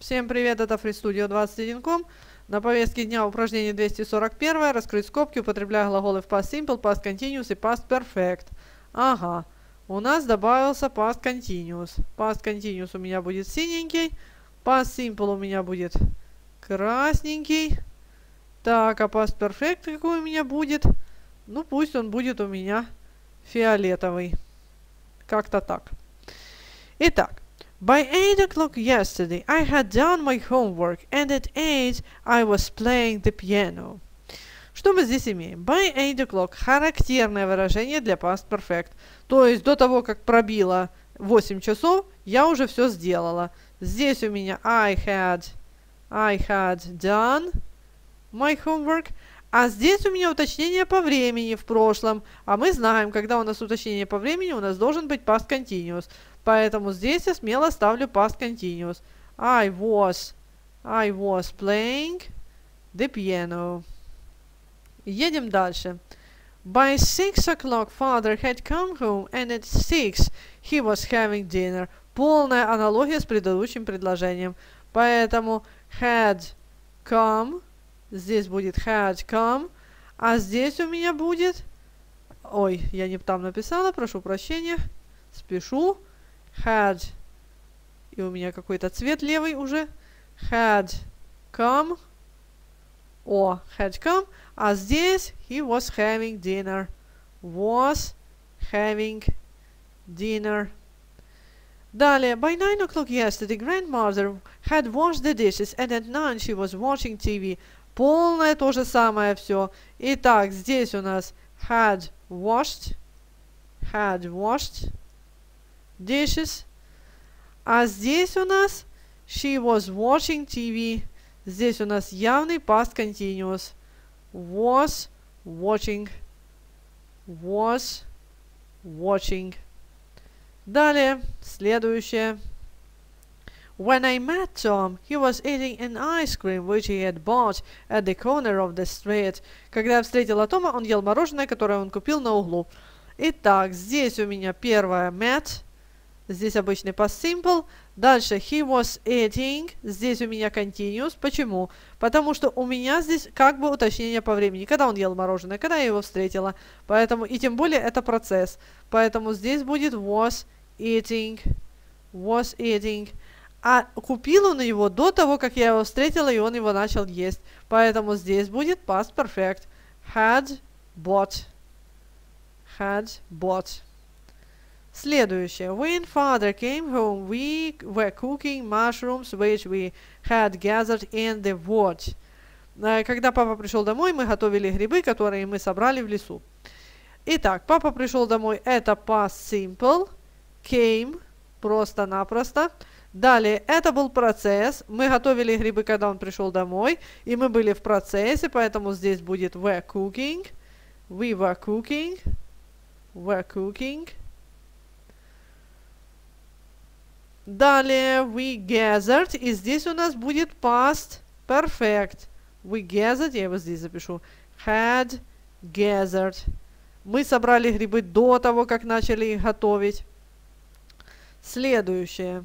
Всем привет, это freestudio21.com. На повестке дня упражнение 241. Раскрыть скобки, употребляя глаголы в past simple, past continuous и past perfect. Ага, у нас добавился past continuous. Past continuous у меня будет синенький. Past simple у меня будет красненький. Так, а past perfect какой у меня будет? Ну, пусть он будет у меня фиолетовый. Как-то так. Итак. By 8 o'clock yesterday, I had done my homework, and at 8 I was playing the piano. Что мы здесь имеем? By 8 o'clock – характерное выражение для past perfect. То есть до того, как пробило 8 часов, я уже все сделала. Здесь у меня I had done my homework. А здесь у меня уточнение по времени в прошлом. А мы знаем, когда у нас уточнение по времени, у нас должен быть past continuous. Поэтому здесь я смело ставлю past continuous. I was playing the piano. Едем дальше. By 6 o'clock father had come home, and at 6 he was having dinner. Полная аналогия с предыдущим предложением. Поэтому had come, здесь будет had come, а здесь у меня будет... Ой, я не там написала, прошу прощения. Спешу. Had, и у меня какой-то цвет левый уже, had come, а здесь he was having dinner, Далее, by 9 o'clock yesterday, grandmother had washed the dishes, and at 9 she was watching TV. Полное то же самое все. Итак, здесь у нас had washed dishes. А здесь у нас she was watching TV. Здесь у нас явный past continuous. Was watching. Далее, следующее. When I met Tom, he was eating an ice cream which he had bought at the corner of the street. Когда я встретила Тома, он ел мороженое, которое он купил на углу. Итак, здесь у меня первое met. Здесь обычный past simple. Дальше he was eating. Здесь у меня continuous. Почему? Потому что у меня здесь как бы уточнение по времени. Когда он ел мороженое, когда я его встретила. Поэтому, и тем более это процесс. Поэтому здесь будет was eating. А купил он его до того, как я его встретила, и он его начал есть. Поэтому здесь будет past perfect. Had bought. Следующее. When father came home, we were cooking mushrooms, which we had gathered in the woods. Когда папа пришел домой, мы готовили грибы, которые мы собрали в лесу. Итак, папа пришел домой. Это past simple. Came. Просто-напросто. Далее, это был процесс. Мы готовили грибы, когда он пришел домой. И мы были в процессе, поэтому здесь будет were cooking. We were cooking. Далее we gathered, и здесь у нас будет past perfect. We gathered, я его здесь запишу. Had gathered. Мы собрали грибы до того, как начали их готовить. Следующее.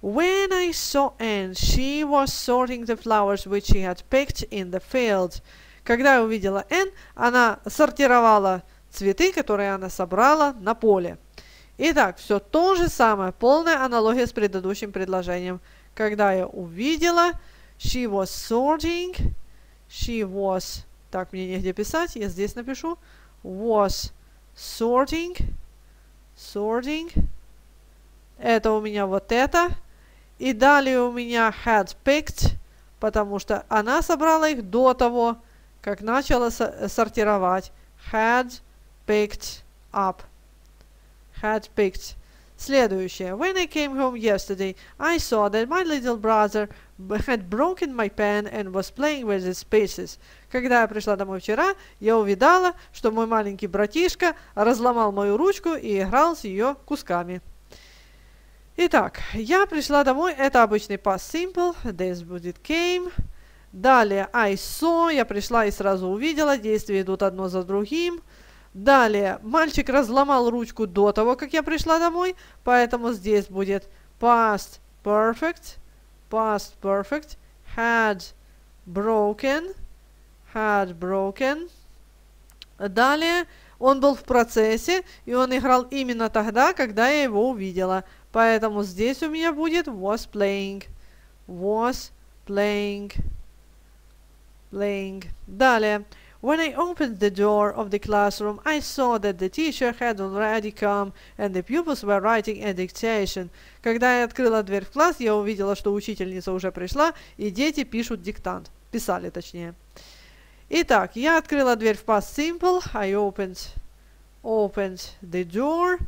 When I saw Anne, she was sorting the flowers which she had picked in the field. Когда я увидела Anne, она сортировала цветы, которые она собрала на поле. Итак, все то же самое, полная аналогия с предыдущим предложением. Когда я увидела, she was, так, мне негде писать, я здесь напишу, was sorting, это у меня вот это, и далее у меня had picked, потому что она собрала их до того, как начала сортировать, had picked. Следующее. When I came home yesterday, I saw that my little brother had broken my pen and was playing with its pieces. Когда я пришла домой вчера, я увидала, что мой маленький братишка разломал мою ручку и играл с ее кусками. Итак, я пришла домой. Это обычный past simple. This будет came. Далее I saw. Я пришла и сразу увидела. Действия идут одно за другим. Далее, мальчик разломал ручку до того, как я пришла домой, поэтому здесь будет past perfect, past perfect, had broken. Далее он был в процессе, и он играл именно тогда, когда я его увидела. Поэтому здесь у меня будет was playing. Далее. When I opened the door of the classroom, I saw that the teacher had already come, and the pupils were writing a dictation. Когда я открыла дверь в класс, я увидела, что учительница уже пришла, и дети пишут диктант. Писали, точнее. Итак, я открыла дверь в past simple. I opened the door.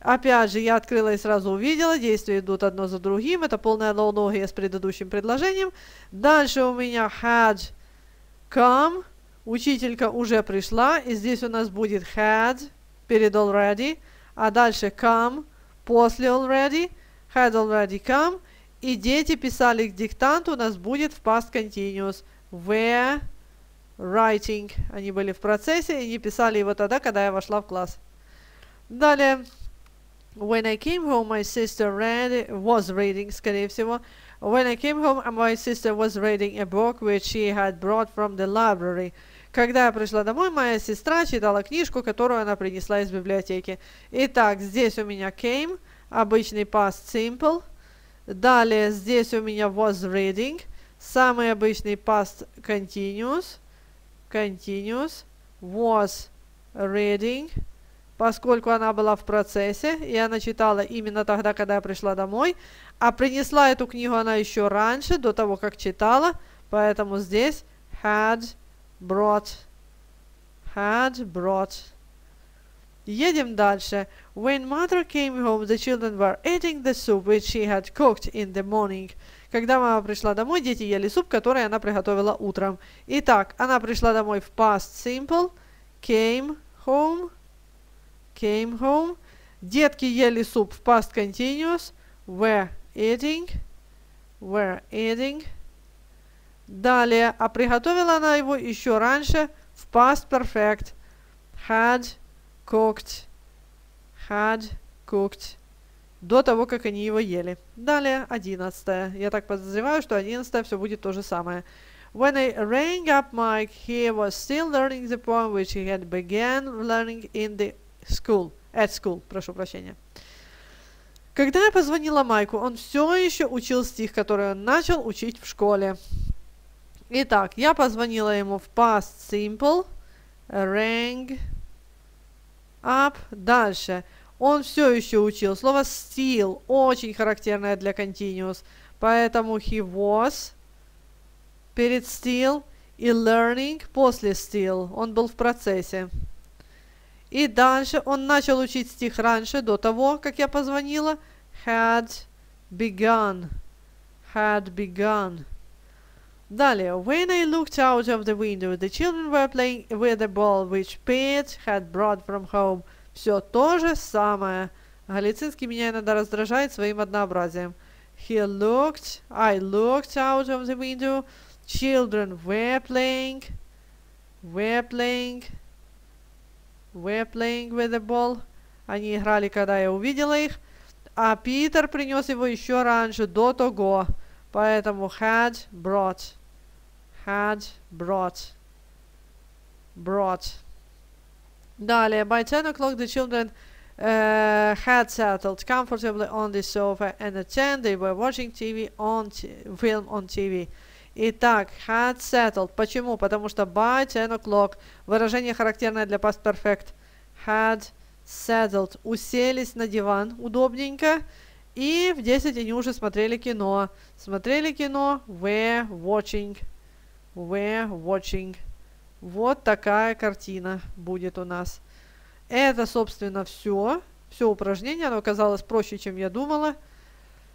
Опять же, я открыла и сразу увидела. Действия идут одно за другим. Это полное аналогия с предыдущим предложением. Дальше у меня had come. Учителька уже пришла. И здесь у нас будет had перед already. А дальше come после already. Had already come. И дети писали к диктанту. У нас будет в past continuous. Where writing. Они были в процессе и не писали его тогда, когда я вошла в класс. Далее. When I came home, my sister was reading, скорее всего. When I came home, my sister was reading a book which she had brought from the library. Когда я пришла домой, моя сестра читала книжку, которую она принесла из библиотеки. Итак, здесь у меня came, обычный past simple. Далее здесь у меня was reading, самый обычный past continuous. Was reading, поскольку она была в процессе, и она читала именно тогда, когда я пришла домой. А принесла эту книгу она еще раньше, до того, как читала. Поэтому здесь had brought. Едем дальше. When mother came home, the children were eating the soup which she had cooked in the morning. Когда мама пришла домой, дети ели суп, который она приготовила утром. Итак, она пришла домой в past simple. Came home. Детки ели суп в past continuous. Were eating. Далее, а приготовила она его еще раньше в past perfect. Had cooked. До того, как они его ели. Далее, 11. Я так подозреваю, что 11 все будет то же самое. When I rang up Mike, he was still learning the poem which he had began learning in the school. At school, прошу прощения. Когда я позвонила Майку, он все еще учил стих, который он начал учить в школе. Итак, я позвонила ему в past simple. Rang up. Дальше. Он все еще учил. Слово still очень характерное для continuous. Поэтому he was перед still и learning после still. Он был в процессе. И дальше он начал учить стих раньше, до того, как я позвонила. Had begun. Далее. When I looked out of the window, the children were playing with a ball which Pete had brought from home. Все то же самое. Голицынский меня иногда раздражает своим однообразием. I looked out of the window. Children were playing with the ball. Они играли, когда я увидела их. А Питер принес его еще раньше, до того. Поэтому had brought. Далее. By 10 o'clock the children had settled comfortably on the sofa, and at 10 they were watching film on TV. Итак, had settled. Почему? Потому что by 10 o'clock. Выражение характерное для past perfect. Had settled. Уселись на диван удобненько. И в 10 они уже смотрели кино. Were watching. Вот такая картина будет у нас. Это, собственно, все. Все упражнение. Оно оказалось проще, чем я думала.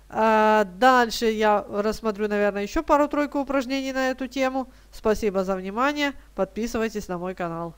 Дальше я рассмотрю, наверное, еще пару-тройку упражнений на эту тему. Спасибо за внимание. Подписывайтесь на мой канал.